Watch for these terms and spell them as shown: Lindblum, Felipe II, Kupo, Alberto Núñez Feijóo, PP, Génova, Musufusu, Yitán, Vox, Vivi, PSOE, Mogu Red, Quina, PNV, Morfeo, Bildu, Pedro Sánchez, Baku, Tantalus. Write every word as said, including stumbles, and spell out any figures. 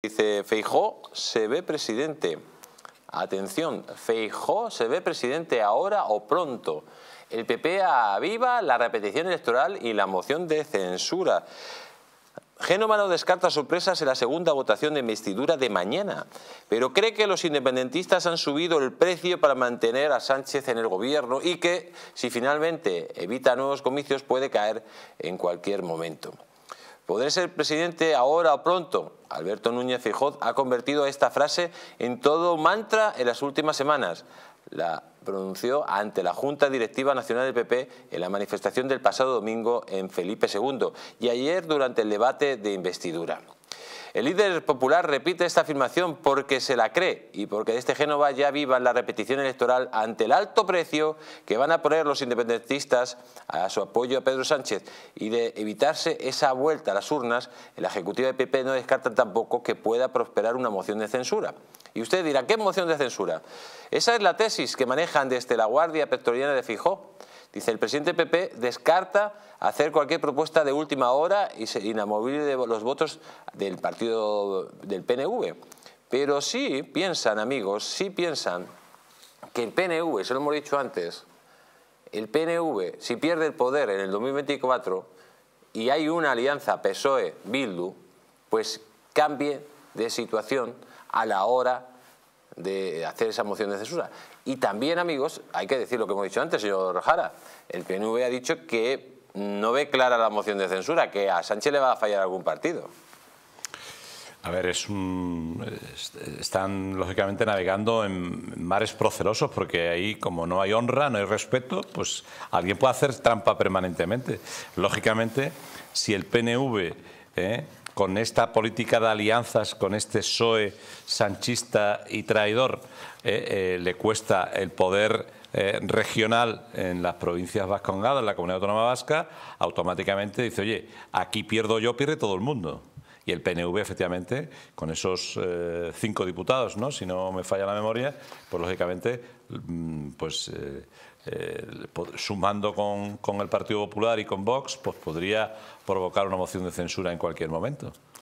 Dice Feijóo se ve presidente. Atención, Feijóo se ve presidente ahora o pronto. El P P aviva la repetición electoral y la moción de censura. Génova no descarta sorpresas en la segunda votación de investidura de mañana, pero cree que los independentistas han subido el precio para mantener a Sánchez en el gobierno y que, si finalmente evita nuevos comicios, puede caer en cualquier momento. ¿Podré ser presidente ahora o pronto? Alberto Núñez Feijóo ha convertido esta frase en todo un mantra en las últimas semanas. La pronunció ante la Junta Directiva Nacional del P P en la manifestación del pasado domingo en Felipe segundo y ayer durante el debate de investidura. El líder popular repite esta afirmación porque se la cree y porque desde Génova ya viva la repetición electoral ante el alto precio que van a poner los independentistas a su apoyo a Pedro Sánchez, y de evitarse esa vuelta a las urnas, el Ejecutivo del P P no descarta tampoco que pueda prosperar una moción de censura. Y usted dirá, ¿qué moción de censura? Esa es la tesis que manejan desde la Guardia Pretoriana de Feijóo. Dice, el presidente P P descarta hacer cualquier propuesta de última hora y se inamovible de los votos del partido del P N V. Pero sí piensan, amigos, sí piensan que el P N V, se lo hemos dicho antes, el P N V, si pierde el poder en el dos mil veinticuatro y hay una alianza P S O E Bildu, pues cambie de situación a la hora de hacer esa moción de censura. Y también, amigos, hay que decir lo que hemos dicho antes, señor Jara. El P N V ha dicho que no ve clara la moción de censura, que a Sánchez le va a fallar algún partido. A ver, es un, están lógicamente navegando en mares procelosos, porque ahí, como no hay honra, no hay respeto, pues alguien puede hacer trampa permanentemente. Lógicamente, si el P N V... ¿eh? con esta política de alianzas, con este P S O E sanchista y traidor, eh, eh, le cuesta el poder eh, regional en las provincias vascongadas, en la comunidad autónoma vasca, automáticamente dice, oye, aquí pierdo yo, pierde todo el mundo. Y el P N V, efectivamente, con esos eh, cinco diputados, ¿no?, si no me falla la memoria, pues lógicamente, pues... Eh, Eh, sumando con, con el Partido Popular y con Vox, pues podría provocar una moción de censura en cualquier momento.